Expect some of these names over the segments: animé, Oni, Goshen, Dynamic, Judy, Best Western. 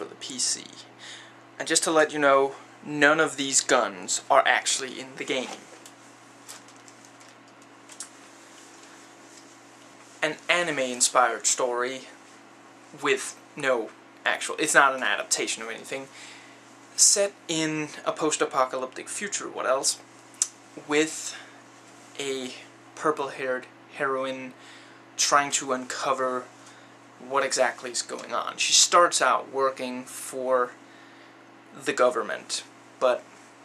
for the PC. And just to let you know, none of these guns are actually in the game. An anime-inspired story with no actual... It's not an adaptation of anything. Set in a post-apocalyptic future, what else? With a purple-haired heroine trying to uncover what exactly is going on. She starts out working for the government, but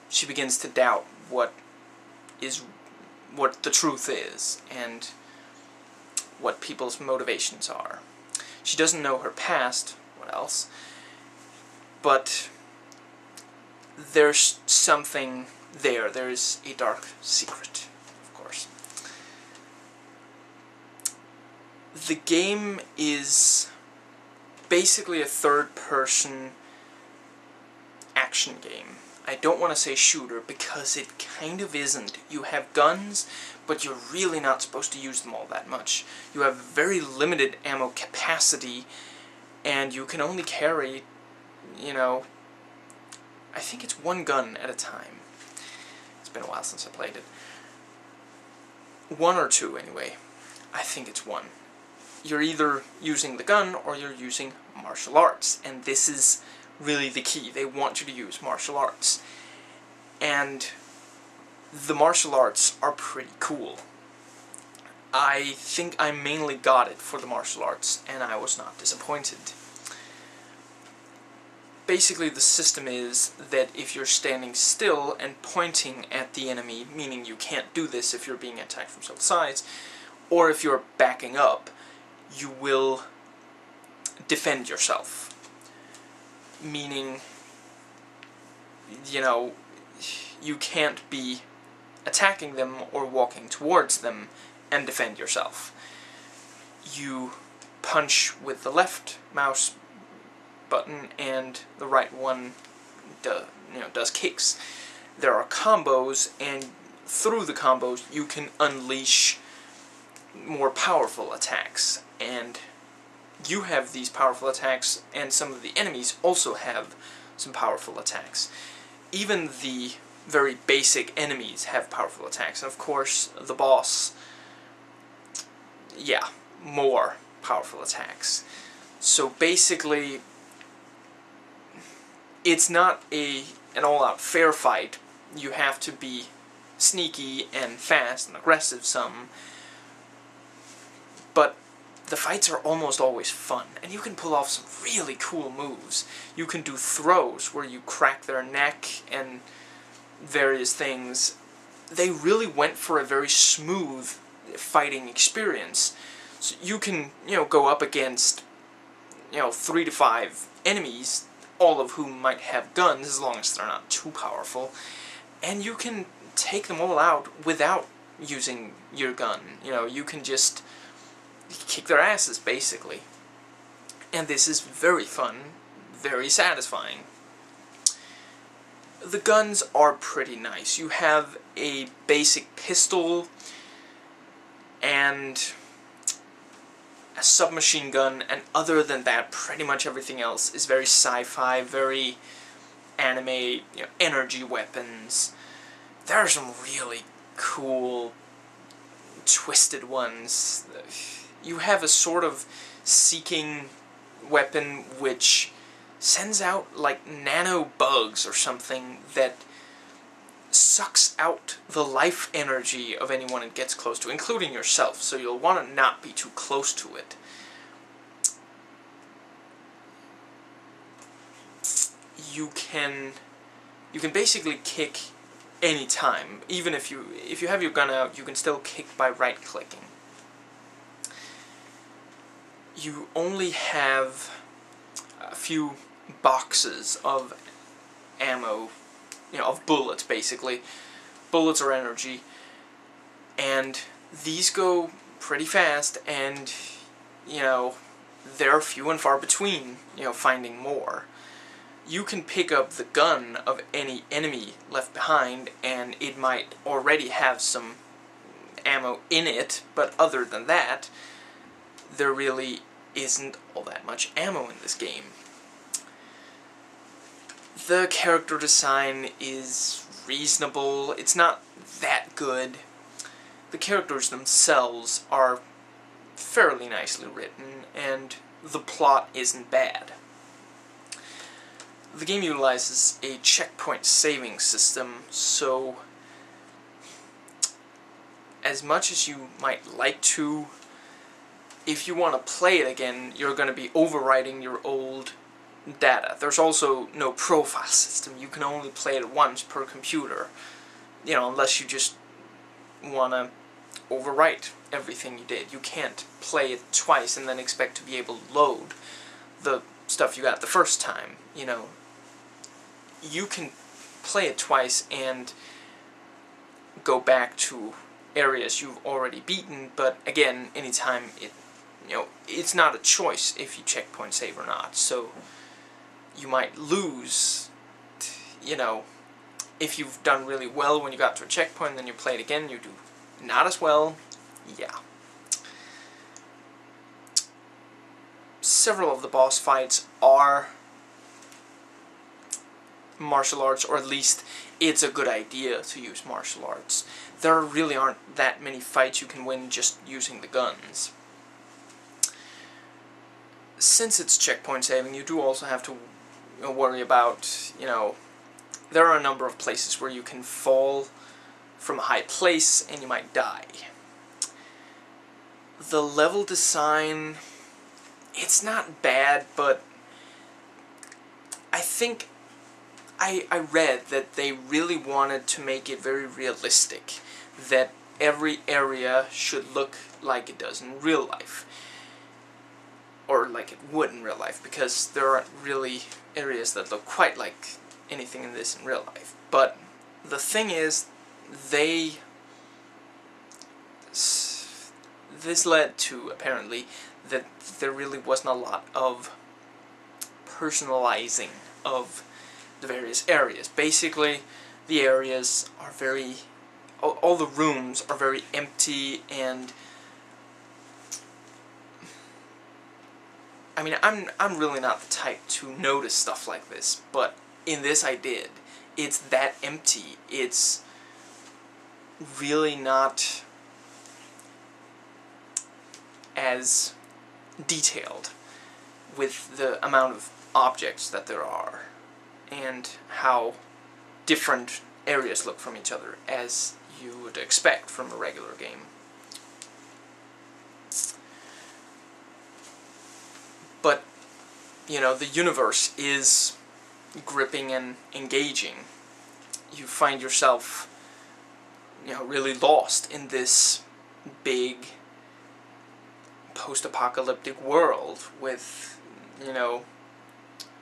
she begins to doubt what the truth is and what people's motivations are. She doesn't know her past, what else, but there's something there. There's a dark secret, of course. The game is basically a third-person action game. I don't want to say shooter because it kind of isn't. You have guns, but you're really not supposed to use them all that much. You have very limited ammo capacity, and you can only carry, you know, I think it's one gun at a time. It's been a while since I played it. One or two, anyway. I think it's one. You're either using the gun or you're using martial arts, and this is really the key. They want you to use martial arts. And the martial arts are pretty cool. I think I mainly got it for the martial arts, and I was not disappointed. Basically, the system is that if you're standing still and pointing at the enemy, meaning you can't do this if you're being attacked from both sides, or if you're backing up, you will defend yourself. Meaning, you know, you can't be attacking them or walking towards them and defend yourself. You punch with the left mouse button and the right one does kicks. There are combos, and through the combos you can unleash more powerful attacks, and you have these powerful attacks, and some of the enemies also have some powerful attacks. Even the very basic enemies have powerful attacks, and of course the boss, yeah, more powerful attacks. So basically, it's not an all-out fair fight. You have to be sneaky and fast and aggressive some, but the fights are almost always fun, and you can pull off some really cool moves. You can do throws where you crack their neck and various things. They really went for a very smooth fighting experience. So you can, you know, go up against, you know, 3 to 5 enemies, all of whom might have guns, as long as they're not too powerful, and you can take them all out without using your gun. You know, you can just kick their asses, basically. And this is very fun, very satisfying. The guns are pretty nice. You have a basic pistol and a submachine gun, and other than that, pretty much everything else is very sci-fi, very anime, you know, energy weapons. There are some really cool, twisted ones. You have a sort of seeking weapon which sends out like nano bugs or something that sucks out the life energy of anyone it gets close to, including yourself, so you'll want to not be too close to it. You can basically kick any time. Even if you have your gun out, you can still kick by right-clicking. You only have a few boxes of ammo, you know, of bullets, basically. Bullets are energy, and these go pretty fast, and, you know, they're few and far between, you know, finding more. You can pick up the gun of any enemy left behind, and it might already have some ammo in it, but other than that, there really isn't all that much ammo in this game. The character design is reasonable. It's not that good. The characters themselves are fairly nicely written, and the plot isn't bad. The game utilizes a checkpoint saving system, so as much as you might like to, if you want to play it again, you're going to be overwriting your old data. There's also no profile system. You can only play it once per computer, you know, unless you just want to overwrite everything you did. You can't play it twice and then expect to be able to load the stuff you got the first time, you know. You can play it twice and go back to areas you've already beaten, but again, anytime it, you know, it's not a choice if you checkpoint save or not, so you might lose, you know, if you've done really well when you got to a checkpoint and then you play it again, you do not as well, yeah. Several of the boss fights are martial arts, or at least it's a good idea to use martial arts. There really aren't that many fights you can win just using the guns. Since it's checkpoint saving, you do also have to worry about, you know, there are a number of places where you can fall from a high place and you might die. The level design, it's not bad, but I think I read that they really wanted to make it very realistic, that every area should look like it does in real life, or like it would in real life, because there aren't really areas that look quite like anything in this in real life. But the thing is, this led to, apparently, that there really wasn't a lot of personalizing of the various areas. Basically, the areas are very, all the rooms are very empty, and I mean, I'm really not the type to notice stuff like this, but in this I did. It's that empty. It's really not as detailed with the amount of objects that there are and how different areas look from each other, as you would expect from a regular game. But, you know, the universe is gripping and engaging. You find yourself, you know, really lost in this big post-apocalyptic world with, you know,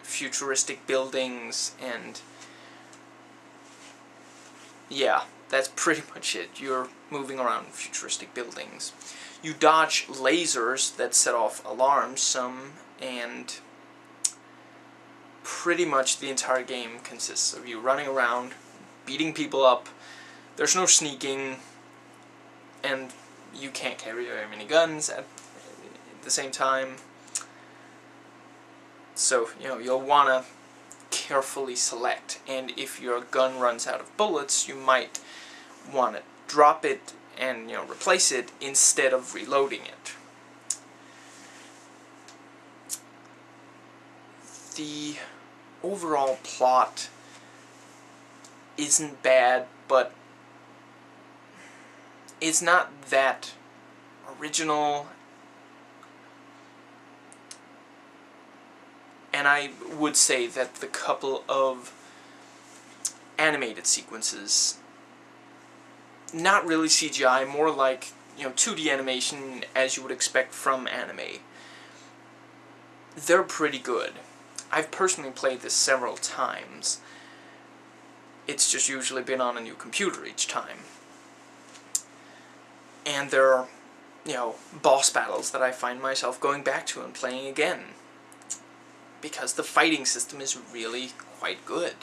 futuristic buildings, and yeah, that's pretty much it. You're moving around futuristic buildings. You dodge lasers that set off alarms, some, and pretty much the entire game consists of you running around, beating people up. There's no sneaking, and you can't carry very many guns at the same time. So, you know, you'll want to carefully select, and if your gun runs out of bullets, you might want to drop it and, you know, replace it instead of reloading it. The overall plot isn't bad, but it's not that original. And I would say that the couple of animated sequences, not really CGI, more like, you know, 2D animation as you would expect from anime, they're pretty good. I've personally played this several times. It's just usually been on a new computer each time. And there are, you know, boss battles that I find myself going back to and playing again, because the fighting system is really quite good.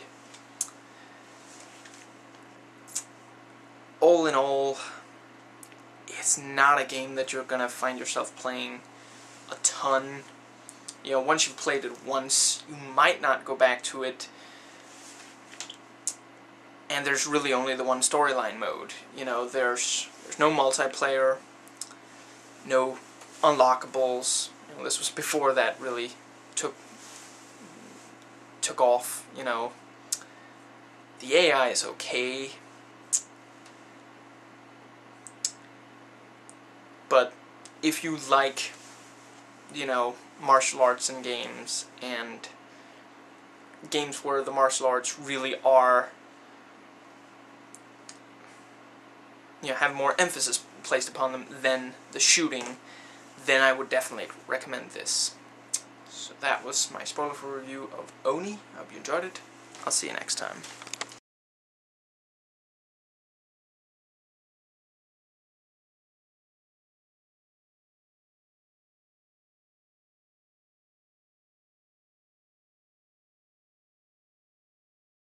All in all, it's not a game that you're gonna find yourself playing a ton. You know, once you've played it once, you might not go back to it and there's really only the one storyline mode. You know, there's no multiplayer, no unlockables. You know, this was before that really took off. You know, the AI is okay, but if you like, you know, martial arts and games, and games where the martial arts really are, you know, have more emphasis placed upon them than the shooting, then I would definitely recommend this. So that was my spoiler for review of Oni. I hope you enjoyed it. I'll see you next time.